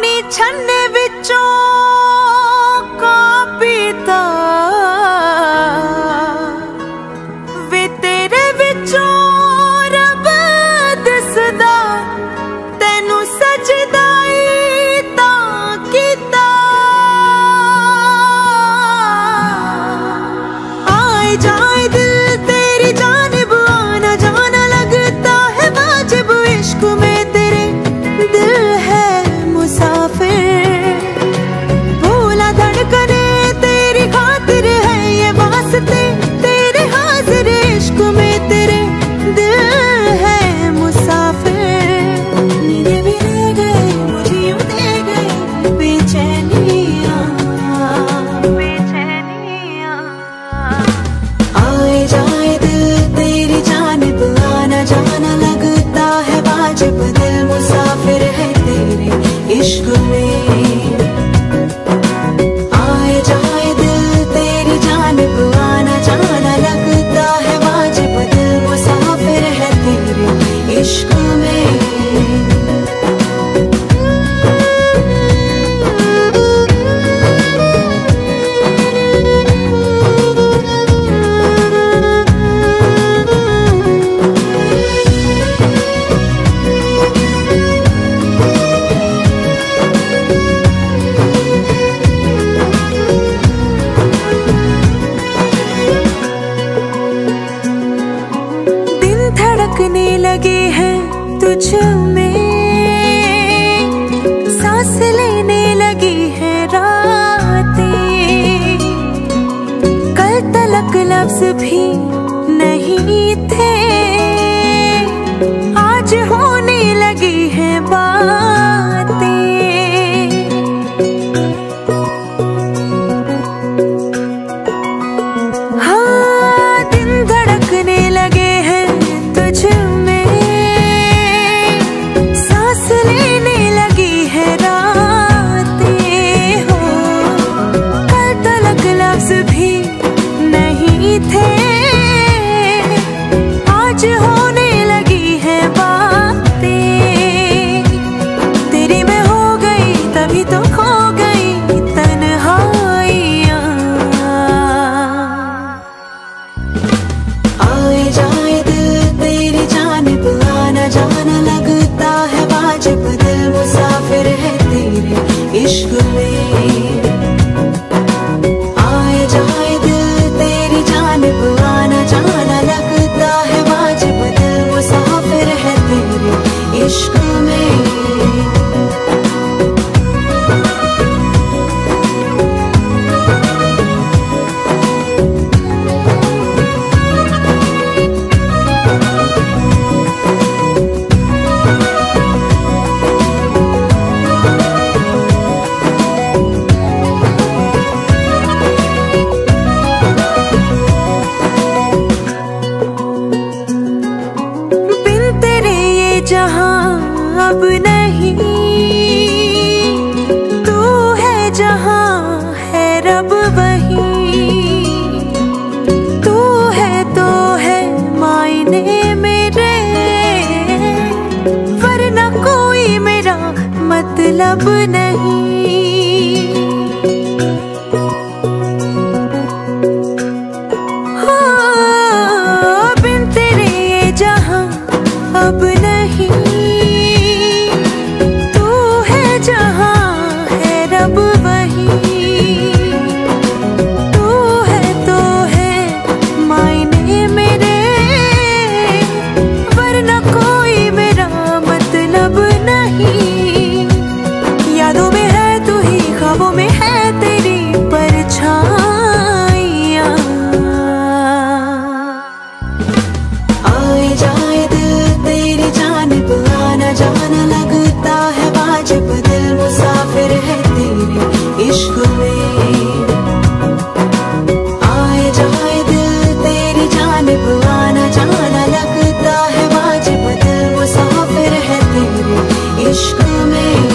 पानी छन्ने विचों का पीता वे तेरे विचों रब दिसदा तेनू सजदा लगे हैं तुझ में सांस लेने लगी है रातें, कल तलक लफ्ज भी नहीं थे आज होने लगी है बातें। हाँ दिन धड़कने लगे हैं तुझ अब नहीं तू है जहां है रब वही, तू है तो है मायने मेरे वरना कोई मेरा मतलब नहीं। हाँ बिन तेरे ये जहां अब नहीं इश्क़ में।